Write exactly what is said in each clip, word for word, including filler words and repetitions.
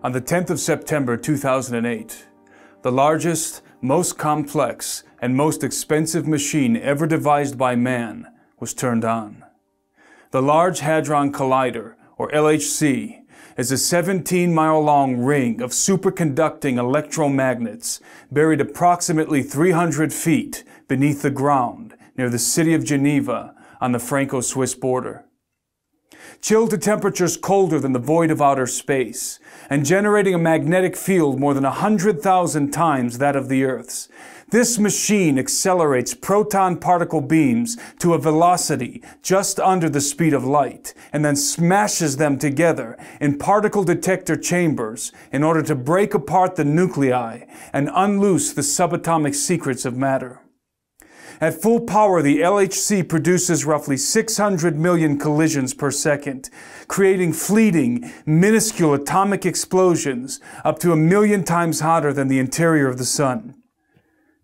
On the tenth of September two thousand eight, the largest, most complex, and most expensive machine ever devised by man was turned on. The Large Hadron Collider, or L H C, is a seventeen-mile-long ring of superconducting electromagnets buried approximately three hundred feet beneath the ground near the city of Geneva on the Franco-Swiss border. Chilled to temperatures colder than the void of outer space, and generating a magnetic field more than one hundred thousand times that of the Earth's, this machine accelerates proton-particle beams to a velocity just under the speed of light, and then smashes them together in particle detector chambers in order to break apart the nuclei and unloose the subatomic secrets of matter. At full power, the L H C produces roughly six hundred million collisions per second, creating fleeting, minuscule atomic explosions up to a million times hotter than the interior of the sun.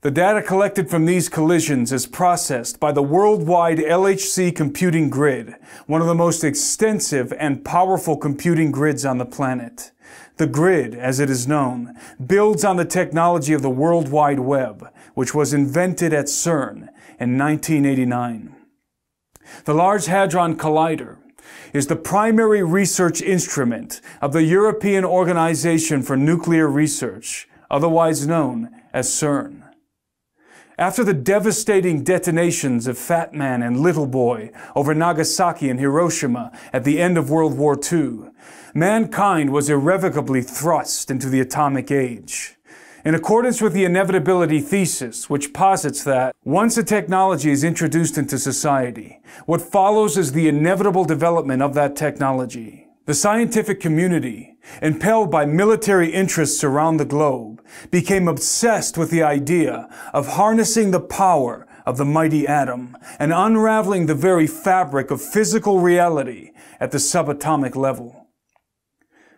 The data collected from these collisions is processed by the worldwide L H C computing grid, one of the most extensive and powerful computing grids on the planet. The grid, as it is known, builds on the technology of the World Wide Web, which was invented at CERN in nineteen eighty-nine. The Large Hadron Collider is the primary research instrument of the European Organization for Nuclear Research, otherwise known as CERN. After the devastating detonations of Fat Man and Little Boy over Nagasaki and Hiroshima at the end of World War Two, mankind was irrevocably thrust into the atomic age. In accordance with the inevitability thesis, which posits that once a technology is introduced into society, what follows is the inevitable development of that technology. The scientific community, impelled by military interests around the globe, became obsessed with the idea of harnessing the power of the mighty atom and unraveling the very fabric of physical reality at the subatomic level.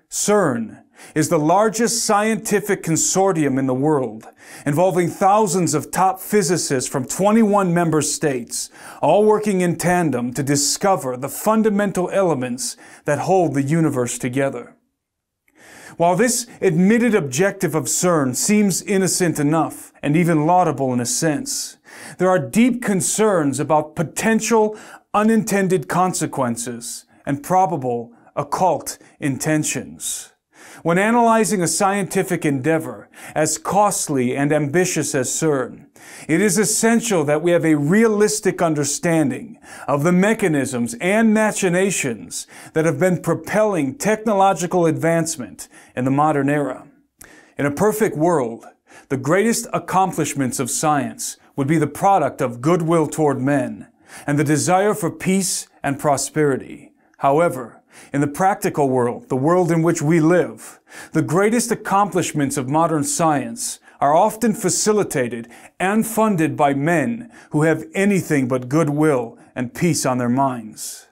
CERN is the largest scientific consortium in the world, involving thousands of top physicists from twenty-one member states, all working in tandem to discover the fundamental elements that hold the universe together. While this admitted objective of CERN seems innocent enough, and even laudable in a sense, there are deep concerns about potential unintended consequences and probable occult intentions. When analyzing a scientific endeavor as costly and ambitious as CERN, it is essential that we have a realistic understanding of the mechanisms and machinations that have been propelling technological advancement in the modern era. In a perfect world, the greatest accomplishments of science would be the product of goodwill toward men and the desire for peace and prosperity. However, in the practical world, the world in which we live, the greatest accomplishments of modern science are often facilitated and funded by men who have anything but goodwill and peace on their minds.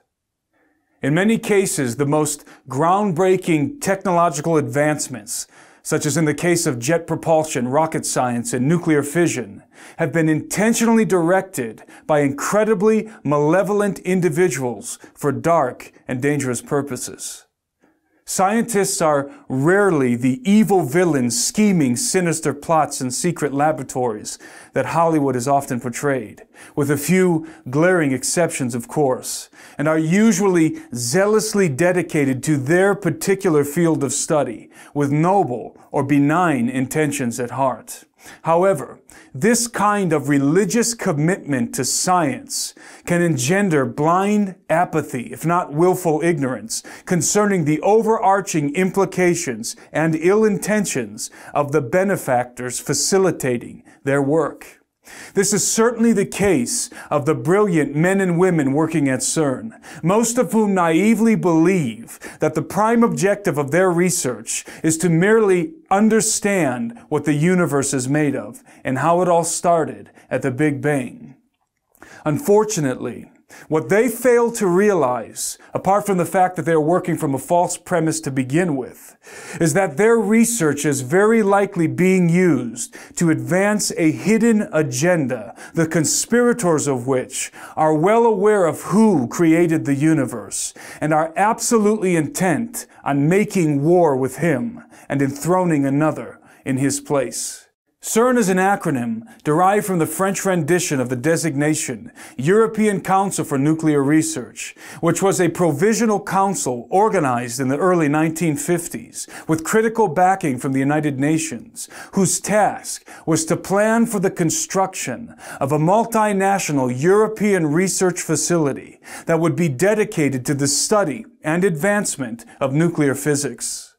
In many cases, the most groundbreaking technological advancements, such as in the case of jet propulsion, rocket science, and nuclear fission, have been intentionally directed by incredibly malevolent individuals for dark and dangerous purposes. Scientists are rarely the evil villains scheming sinister plots in secret laboratories that Hollywood is often portrayed, with a few glaring exceptions, of course, and are usually zealously dedicated to their particular field of study, with noble or benign intentions at heart. However, this kind of religious commitment to science can engender blind apathy, if not willful ignorance, concerning the overarching implications and ill intentions of the benefactors facilitating their work. This is certainly the case of the brilliant men and women working at CERN, most of whom naively believe that the prime objective of their research is to merely understand what the universe is made of and how it all started at the Big Bang. Unfortunately, What they fail to realize, apart from the fact that they are working from a false premise to begin with, is that their research is very likely being used to advance a hidden agenda, the conspirators of which are well aware of who created the universe and are absolutely intent on making war with him and enthroning another in his place. CERN is an acronym derived from the French rendition of the designation European Council for Nuclear Research, which was a provisional council organized in the early nineteen fifties with critical backing from the United Nations, whose task was to plan for the construction of a multinational European research facility that would be dedicated to the study and advancement of nuclear physics.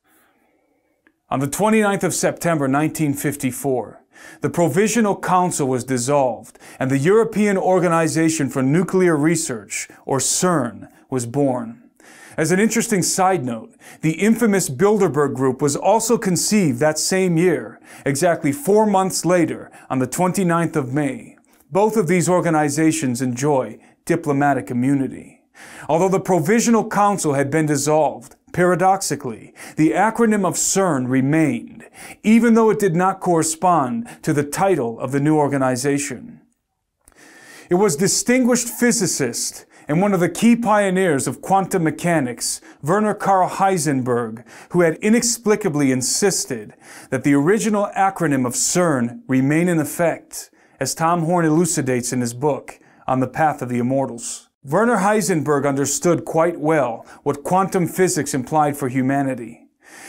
On the twenty-ninth of September nineteen fifty-four, the Provisional Council was dissolved and the European Organization for Nuclear Research, or CERN, was born. As an interesting side note, the infamous Bilderberg Group was also conceived that same year, exactly four months later, on the twenty-ninth of May. Both of these organizations enjoy diplomatic immunity. Although the Provisional Council had been dissolved, paradoxically, the acronym of CERN remained, even though it did not correspond to the title of the new organization. It was distinguished physicist and one of the key pioneers of quantum mechanics, Werner Karl Heisenberg, who had inexplicably insisted that the original acronym of CERN remain in effect, as Tom Horn elucidates in his book, On the Path of the Immortals. Werner Heisenberg understood quite well what quantum physics implied for humanity.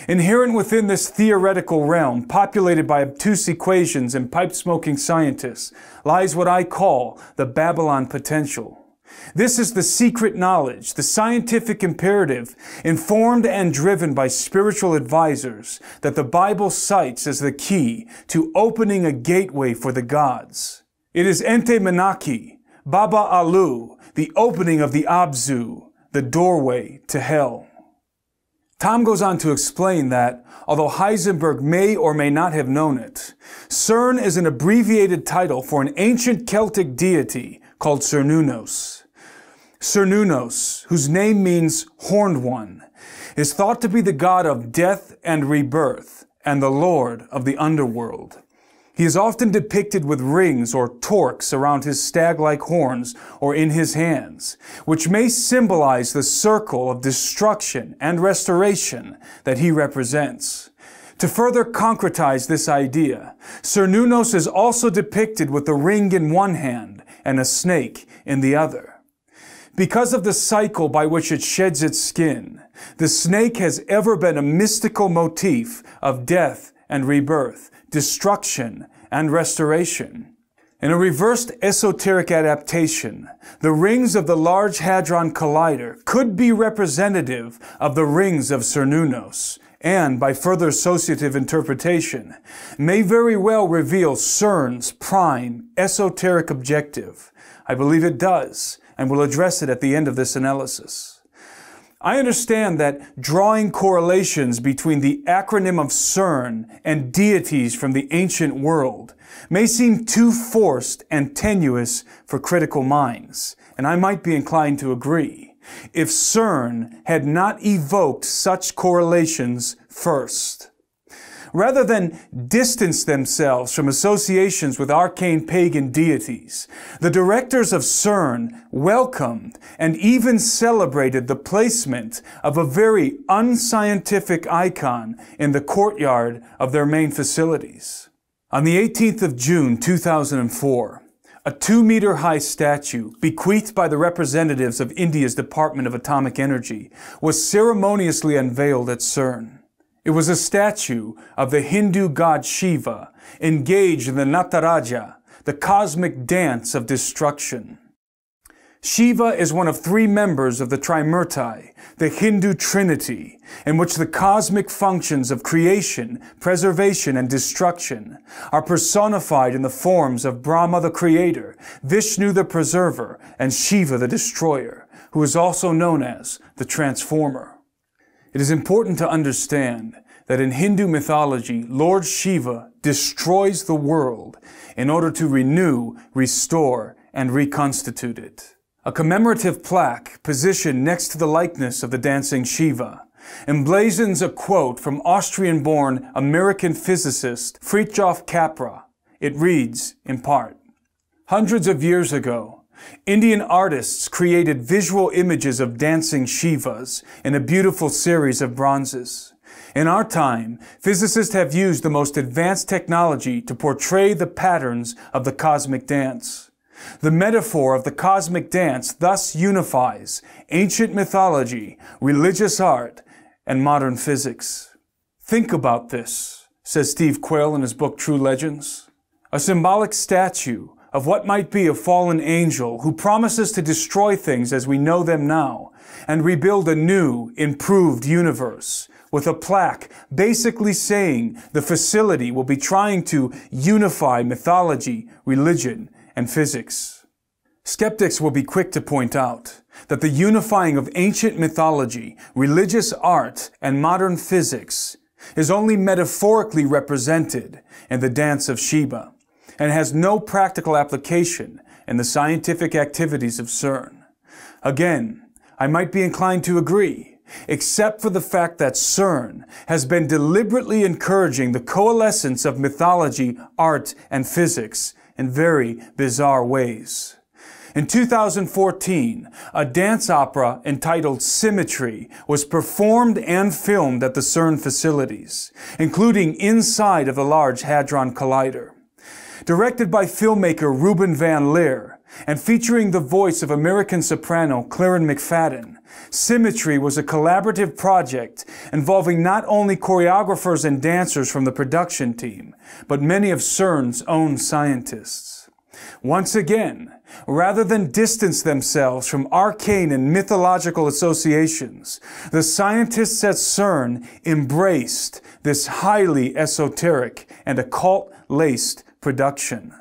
Inherent within this theoretical realm, populated by obtuse equations and pipe-smoking scientists, lies what I call the Babylon potential. This is the secret knowledge, the scientific imperative, informed and driven by spiritual advisors, that the Bible cites as the key to opening a gateway for the gods. It is Entemanaki, Baba Alu, the opening of the Abzu, the doorway to hell. Tom goes on to explain that, although Heisenberg may or may not have known it, CERN is an abbreviated title for an ancient Celtic deity called Cernunnos. Cernunnos, whose name means horned one, is thought to be the god of death and rebirth and the lord of the underworld. He is often depicted with rings or torques around his stag-like horns or in his hands, which may symbolize the circle of destruction and restoration that he represents. To further concretize this idea, Cernunnos is also depicted with a ring in one hand and a snake in the other. Because of the cycle by which it sheds its skin, the snake has ever been a mystical motif of death and rebirth, destruction and restoration. In a reversed esoteric adaptation, the rings of the Large Hadron Collider could be representative of the rings of Cernunnos, and by further associative interpretation, may very well reveal CERN's prime esoteric objective. I believe it does, and we'll address it at the end of this analysis. I understand that drawing correlations between the acronym of CERN and deities from the ancient world may seem too forced and tenuous for critical minds, and I might be inclined to agree, if CERN had not evoked such correlations first. Rather than distance themselves from associations with arcane pagan deities, the directors of CERN welcomed and even celebrated the placement of a very unscientific icon in the courtyard of their main facilities. On the eighteenth of June two thousand four, a two-meter-high statue, bequeathed by the representatives of India's Department of Atomic Energy, was ceremoniously unveiled at CERN. It was a statue of the Hindu god Shiva, engaged in the Nataraja, the cosmic dance of destruction. Shiva is one of three members of the Trimurti, the Hindu trinity, in which the cosmic functions of creation, preservation, and destruction are personified in the forms of Brahma the creator, Vishnu the preserver, and Shiva the destroyer, who is also known as the transformer. It is important to understand that in Hindu mythology, Lord Shiva destroys the world in order to renew, restore, and reconstitute it. A commemorative plaque positioned next to the likeness of the dancing Shiva emblazons a quote from Austrian-born American physicist Fritjof Capra. It reads, in part, "Hundreds of years ago, Indian artists created visual images of dancing Shivas in a beautiful series of bronzes. In our time, physicists have used the most advanced technology to portray the patterns of the cosmic dance. The metaphor of the cosmic dance thus unifies ancient mythology, religious art, and modern physics." Think about this, says Steve Quayle in his book True Legends. A symbolic statue of what might be a fallen angel who promises to destroy things as we know them now and rebuild a new, improved universe, with a plaque basically saying the facility will be trying to unify mythology, religion, and physics. Skeptics will be quick to point out that the unifying of ancient mythology, religious art, and modern physics is only metaphorically represented in the Dance of Shiva, and has no practical application in the scientific activities of CERN. Again, I might be inclined to agree, except for the fact that CERN has been deliberately encouraging the coalescence of mythology, art, and physics in very bizarre ways. In two thousand fourteen, a dance opera entitled Symmetry was performed and filmed at the CERN facilities, including inside of the Large Hadron Collider. Directed by filmmaker Ruben Van Leer and featuring the voice of American soprano Claren McFadden, Symmetry was a collaborative project involving not only choreographers and dancers from the production team, but many of CERN's own scientists. Once again, rather than distance themselves from arcane and mythological associations, the scientists at CERN embraced this highly esoteric and occult-laced production.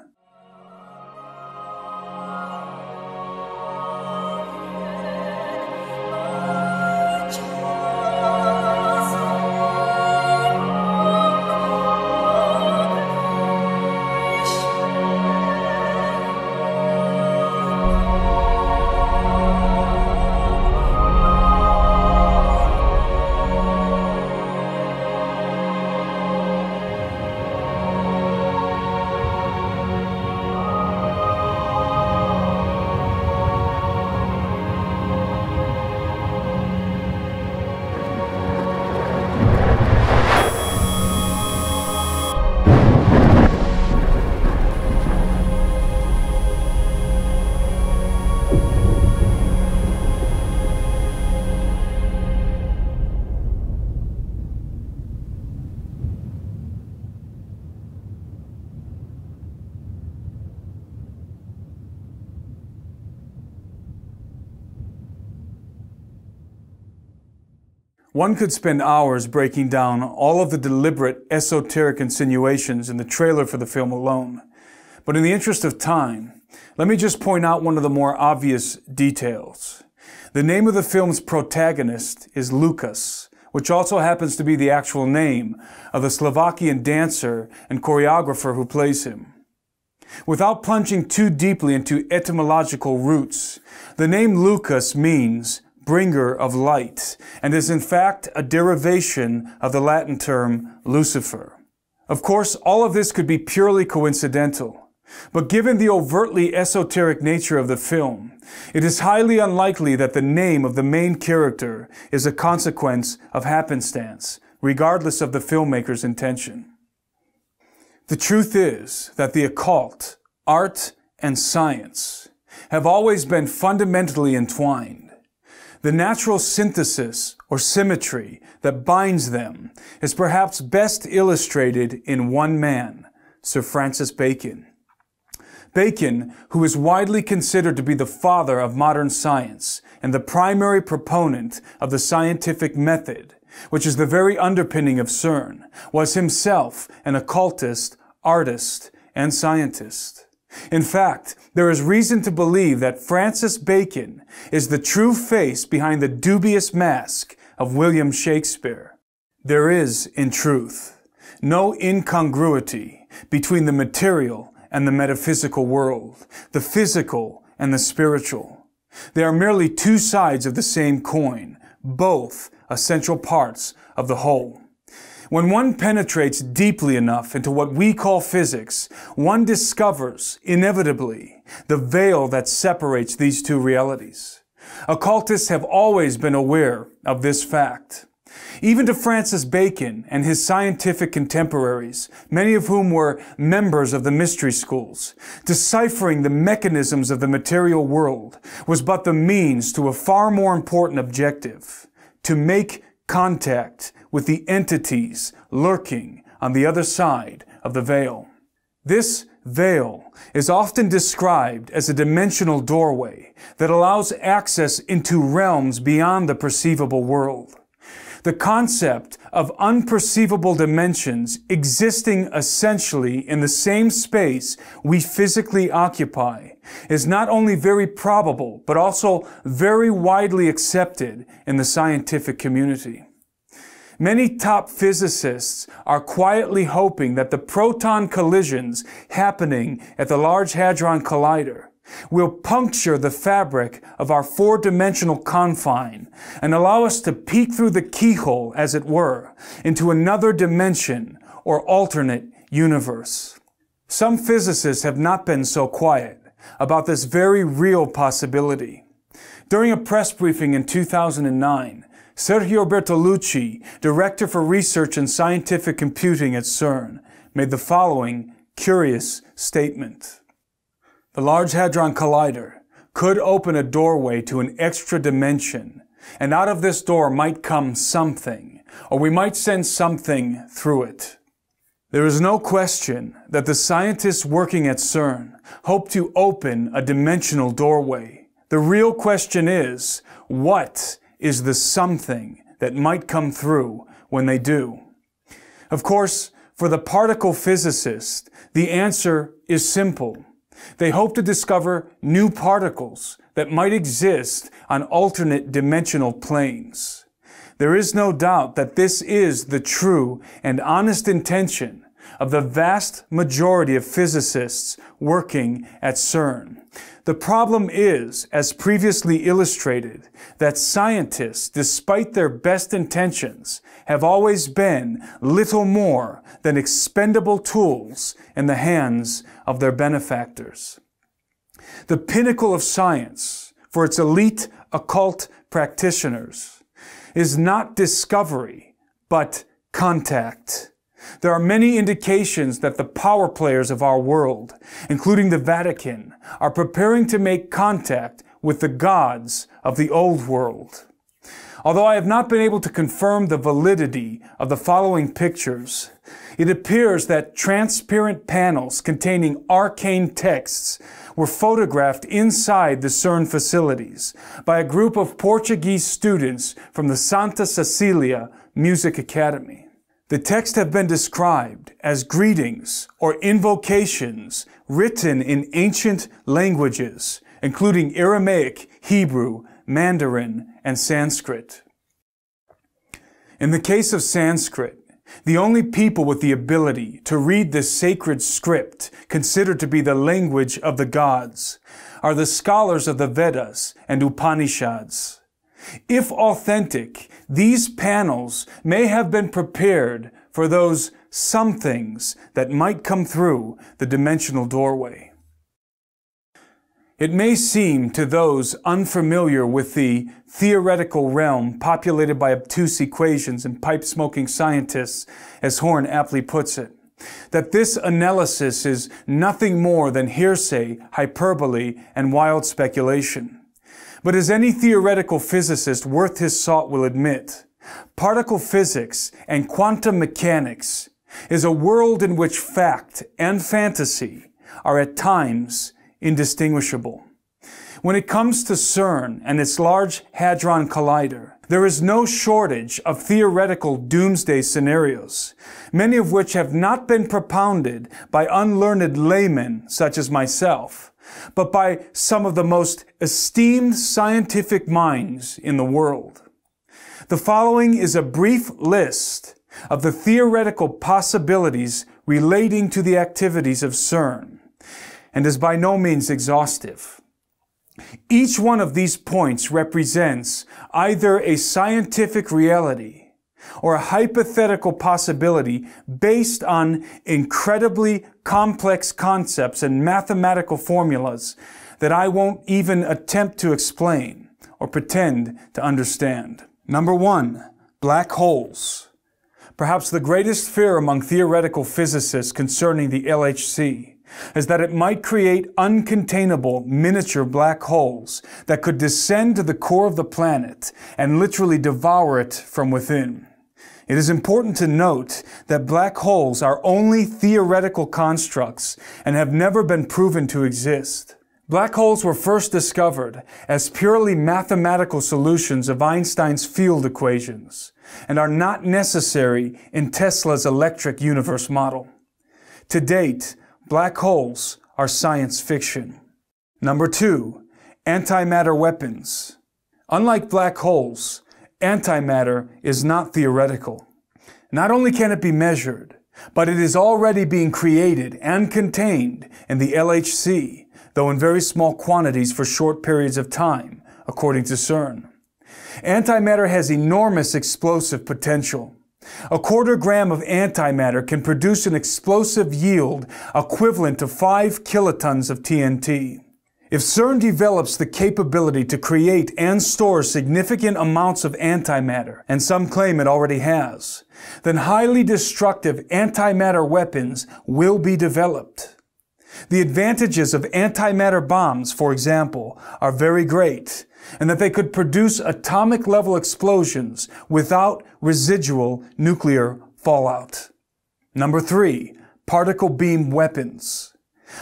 One could spend hours breaking down all of the deliberate, esoteric insinuations in the trailer for the film alone. But in the interest of time, let me just point out one of the more obvious details. The name of the film's protagonist is Lucas, which also happens to be the actual name of the Slovakian dancer and choreographer who plays him. Without plunging too deeply into etymological roots, the name Lucas means bringer of light, and is in fact a derivation of the Latin term Lucifer. Of course, all of this could be purely coincidental, but given the overtly esoteric nature of the film, it is highly unlikely that the name of the main character is a consequence of happenstance, regardless of the filmmaker's intention. The truth is that the occult, art, and science have always been fundamentally entwined. The natural synthesis or symmetry that binds them is perhaps best illustrated in one man, Sir Francis Bacon. Bacon, who is widely considered to be the father of modern science and the primary proponent of the scientific method, which is the very underpinning of CERN, was himself an occultist, artist, and scientist. In fact, there is reason to believe that Francis Bacon is the true face behind the dubious mask of William Shakespeare. There is, in truth, no incongruity between the material and the metaphysical world, the physical and the spiritual. They are merely two sides of the same coin, both essential parts of the whole. When one penetrates deeply enough into what we call physics, one discovers, inevitably, the veil that separates these two realities. Occultists have always been aware of this fact. Even to Francis Bacon and his scientific contemporaries, many of whom were members of the mystery schools, deciphering the mechanisms of the material world was but the means to a far more important objective: to make contact with the entities lurking on the other side of the veil. This veil is often described as a dimensional doorway that allows access into realms beyond the perceivable world. The concept of unperceivable dimensions existing essentially in the same space we physically occupy is not only very probable, but also very widely accepted in the scientific community. Many top physicists are quietly hoping that the proton collisions happening at the Large Hadron Collider will puncture the fabric of our four-dimensional confine and allow us to peek through the keyhole, as it were, into another dimension or alternate universe. Some physicists have not been so quiet about this very real possibility. During a press briefing in two thousand nine, Sergio Bertolucci, Director for Research and Scientific Computing at CERN, made the following curious statement. The Large Hadron Collider could open a doorway to an extra dimension, and out of this door might come something, or we might send something through it. There is no question that the scientists working at CERN hope to open a dimensional doorway. The real question is, what is the something that might come through when they do? Of course, for the particle physicist, the answer is simple. They hope to discover new particles that might exist on alternate dimensional planes. There is no doubt that this is the true and honest intention of the vast majority of physicists working at CERN. The problem is, as previously illustrated, that scientists, despite their best intentions, have always been little more than expendable tools in the hands of their benefactors. The pinnacle of science, for its elite occult practitioners, is not discovery, but contact. There are many indications that the power players of our world, including the Vatican, are preparing to make contact with the gods of the old world. Although I have not been able to confirm the validity of the following pictures, it appears that transparent panels containing arcane texts were photographed inside the CERN facilities by a group of Portuguese students from the Santa Cecilia Music Academy. The texts have been described as greetings or invocations written in ancient languages, including Aramaic, Hebrew, Mandarin, and Sanskrit. In the case of Sanskrit, the only people with the ability to read this sacred script, considered to be the language of the gods, are the scholars of the Vedas and Upanishads. If authentic, these panels may have been prepared for those somethings that might come through the dimensional doorway. It may seem to those unfamiliar with the theoretical realm populated by obtuse equations and pipe-smoking scientists, as Horne aptly puts it, that this analysis is nothing more than hearsay, hyperbole, and wild speculation. But as any theoretical physicist worth his salt will admit, particle physics and quantum mechanics is a world in which fact and fantasy are at times indistinguishable. When it comes to CERN and its Large Hadron Collider, there is no shortage of theoretical doomsday scenarios, many of which have not been propounded by unlearned laymen such as myself, but by some of the most esteemed scientific minds in the world. The following is a brief list of the theoretical possibilities relating to the activities of CERN, and is by no means exhaustive. Each one of these points represents either a scientific reality or a hypothetical possibility based on incredibly complex concepts and mathematical formulas that I won't even attempt to explain or pretend to understand. Number one, black holes. Perhaps the greatest fear among theoretical physicists concerning the L H C is that it might create uncontainable miniature black holes that could descend to the core of the planet and literally devour it from within. It is important to note that black holes are only theoretical constructs and have never been proven to exist. Black holes were first discovered as purely mathematical solutions of Einstein's field equations and are not necessary in Tesla's electric universe model. To date, black holes are science fiction. Number two, antimatter weapons. Unlike black holes, antimatter is not theoretical. Not only can it be measured, but it is already being created and contained in the L H C, though in very small quantities for short periods of time, according to CERN. Antimatter has enormous explosive potential. A quarter gram of antimatter can produce an explosive yield equivalent to five kilotons of T N T. If CERN develops the capability to create and store significant amounts of antimatter, and some claim it already has, then highly destructive antimatter weapons will be developed. The advantages of antimatter bombs, for example, are very great, and that they could produce atomic-level explosions without residual nuclear fallout. Number three, particle beam weapons.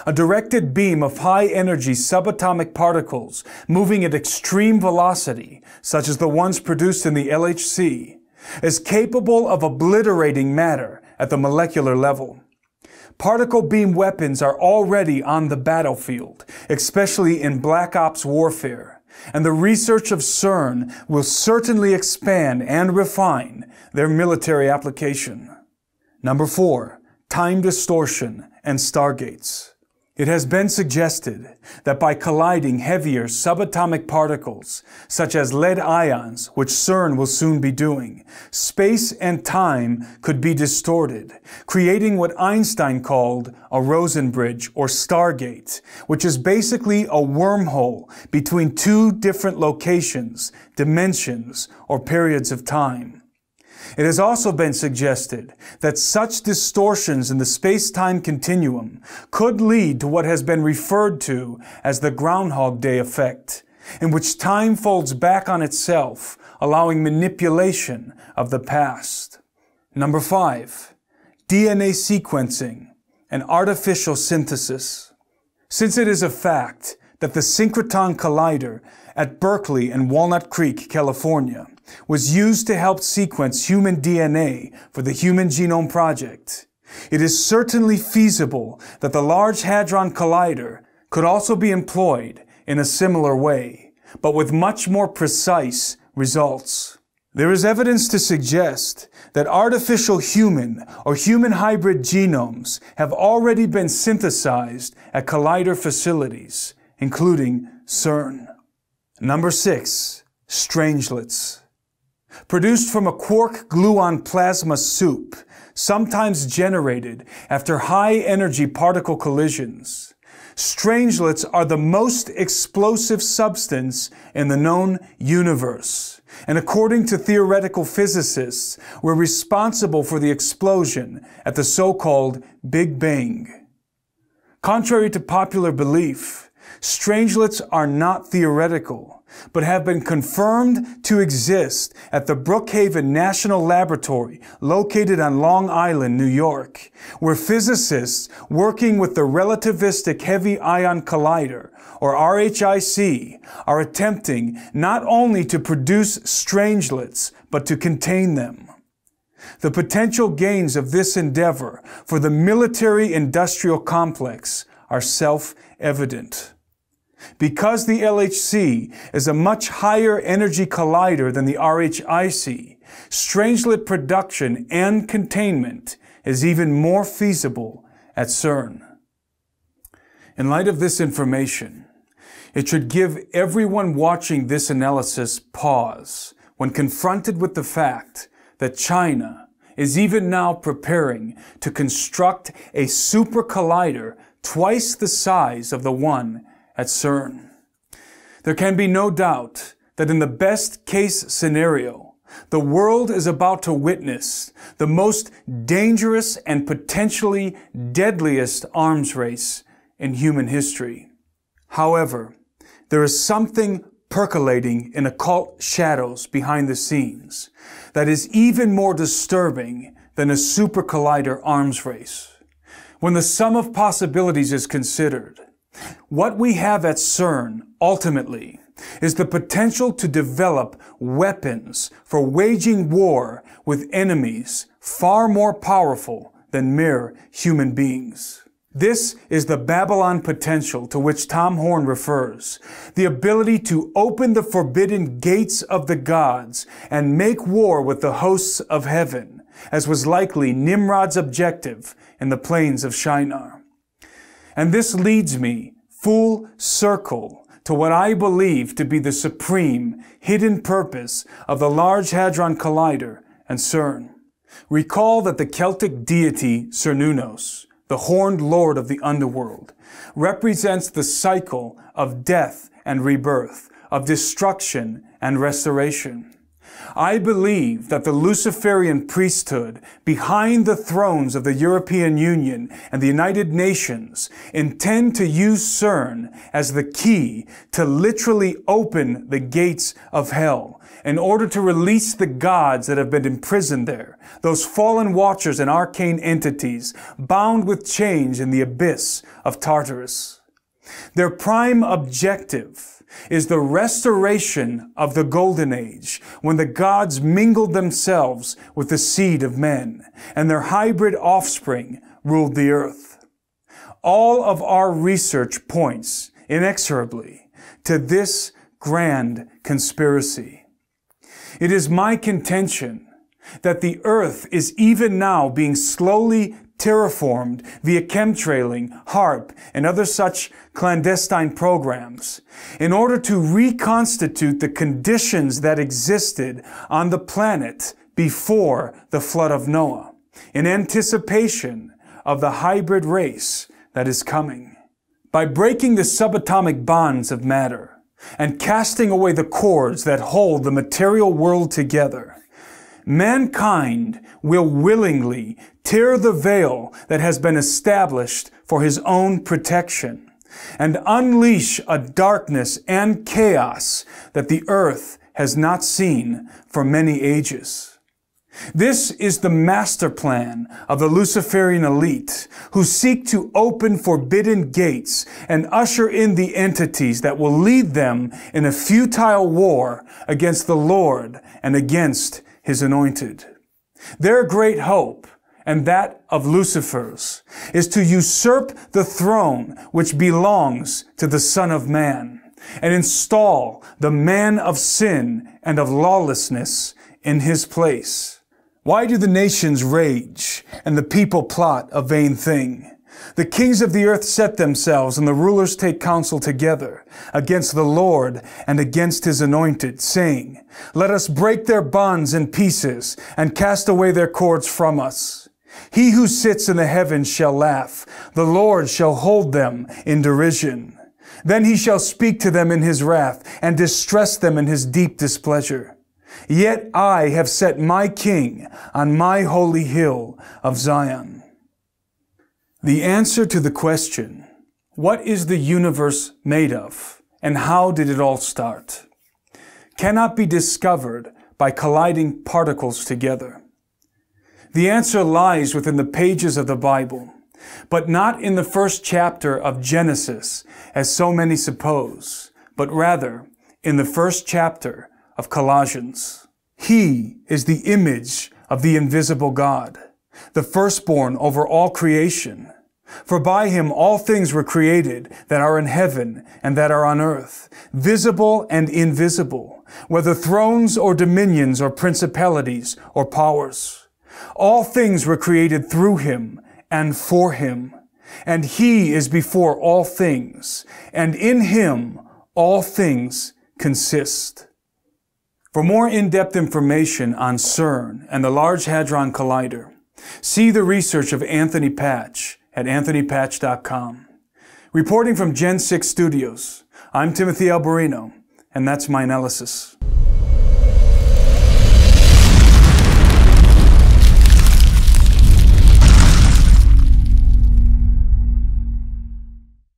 A directed beam of high-energy subatomic particles moving at extreme velocity, such as the ones produced in the L H C, is capable of obliterating matter at the molecular level. Particle beam weapons are already on the battlefield, especially in black ops warfare, and the research of CERN will certainly expand and refine their military application. Number four, time distortion and stargates. It has been suggested that by colliding heavier subatomic particles, such as lead ions, which CERN will soon be doing, space and time could be distorted, creating what Einstein called a Rosen bridge or stargate, which is basically a wormhole between two different locations, dimensions, or periods of time. It has also been suggested that such distortions in the space-time continuum could lead to what has been referred to as the Groundhog Day effect, in which time folds back on itself, allowing manipulation of the past. Number five, D N A sequencing and artificial synthesis. Since it is a fact that the Synchrotron Collider at Berkeley and Walnut Creek, California, was used to help sequence human D N A for the Human Genome Project, it is certainly feasible that the Large Hadron Collider could also be employed in a similar way, but with much more precise results. There is evidence to suggest that artificial human or human hybrid genomes have already been synthesized at collider facilities, including CERN. Number six, Strangelets. Produced from a quark-gluon plasma soup, sometimes generated after high-energy particle collisions, strangelets are the most explosive substance in the known universe, and according to theoretical physicists, were responsible for the explosion at the so-called Big Bang. Contrary to popular belief, strangelets are not theoretical, but have been confirmed to exist at the Brookhaven National Laboratory located on Long Island, New York, where physicists working with the Relativistic Heavy Ion Collider, or R H I C, are attempting not only to produce strangelets, but to contain them. The potential gains of this endeavor for the military-industrial complex are self-evident. Because the L H C is a much higher energy collider than the R H I C, strangelet production and containment is even more feasible at CERN. In light of this information, It should give everyone watching this analysis pause when confronted with the fact that China is even now preparing to construct a super collider twice the size of the one at CERN. There can be no doubt that in the best case scenario, the world is about to witness the most dangerous and potentially deadliest arms race in human history. However, there is something percolating in occult shadows behind the scenes that is even more disturbing than a super collider arms race. When the sum of possibilities is considered, what we have at CERN ultimately is the potential to develop weapons for waging war with enemies far more powerful than mere human beings. This is the Babylon potential to which Tom Horn refers, the ability to open the forbidden gates of the gods and make war with the hosts of heaven, as was likely Nimrod's objective in the plains of Shinar. And this leads me full circle to what I believe to be the supreme hidden purpose of the Large Hadron Collider and CERN. Recall that the Celtic deity Cernunnos, the horned lord of the underworld, represents the cycle of death and rebirth, of destruction and restoration. I believe that the Luciferian priesthood behind the thrones of the European Union and the United Nations intend to use CERN as the key to literally open the gates of hell in order to release the gods that have been imprisoned there, those fallen watchers and arcane entities bound with chains in the abyss of Tartarus. Their prime objective is the restoration of the Golden Age, when the gods mingled themselves with the seed of men, and their hybrid offspring ruled the earth. All of our research points inexorably to this grand conspiracy. It is my contention that the earth is even now being slowly terraformed via chemtrailing, HAARP, and other such clandestine programs in order to reconstitute the conditions that existed on the planet before the flood of Noah in anticipation of the hybrid race that is coming. By breaking the subatomic bonds of matter and casting away the cords that hold the material world together, mankind will willingly tear the veil that has been established for his own protection and unleash a darkness and chaos that the earth has not seen for many ages. This is the master plan of the Luciferian elite, who seek to open forbidden gates and usher in the entities that will lead them in a futile war against the Lord and against His anointed. Their great hope, and that of Lucifer's, is to usurp the throne which belongs to the Son of Man and install the man of sin and of lawlessness in his place. Why do the nations rage and the people plot a vain thing? The kings of the earth set themselves, and the rulers take counsel together against the Lord and against His anointed, saying, "Let us break their bonds in pieces and cast away their cords from us. He who sits in the heavens shall laugh. The Lord shall hold them in derision. Then He shall speak to them in His wrath and distress them in His deep displeasure. Yet I have set my King on my holy hill of Zion." The answer to the question, what is the universe made of, and how did it all start, cannot be discovered by colliding particles together. The answer lies within the pages of the Bible, but not in the first chapter of Genesis, as so many suppose, but rather in the first chapter of Colossians. He is the image of the invisible God, the firstborn over all creation. For by Him all things were created that are in heaven and that are on earth, visible and invisible, whether thrones or dominions or principalities or powers. All things were created through Him and for Him. And he is before all things, and in him all things consist. For more in-depth information on CERN and the Large Hadron Collider, see the research of Anthony Patch at anthony patch dot com. Reporting from Gen six Studios, I'm Timothy Alberino, and that's my analysis.